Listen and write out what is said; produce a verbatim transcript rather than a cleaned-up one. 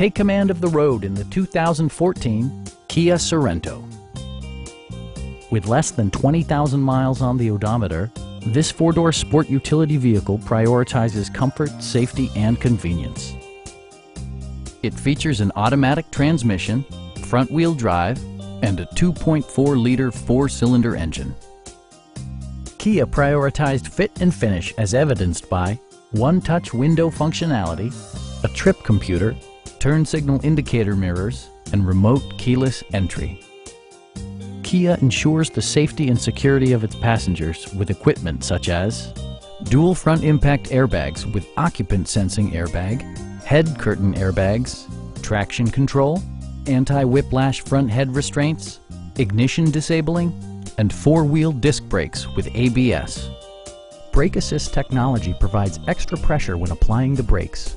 Take command of the road in the two thousand fourteen Kia Sorento. With less than twenty thousand miles on the odometer, this four-door sport utility vehicle prioritizes comfort, safety, and convenience. It features an automatic transmission, front-wheel drive, and a two point four liter four-cylinder engine. Kia prioritized fit and finish as evidenced by one-touch window functionality, a trip computer, turn signal indicator mirrors, and remote keyless entry. Kia ensures the safety and security of its passengers with equipment such as dual front impact airbags with occupant sensing airbag, head curtain airbags, traction control, anti-whiplash front head restraints, ignition disabling, and four-wheel disc brakes with A B S. Brake assist technology provides extra pressure when applying the brakes.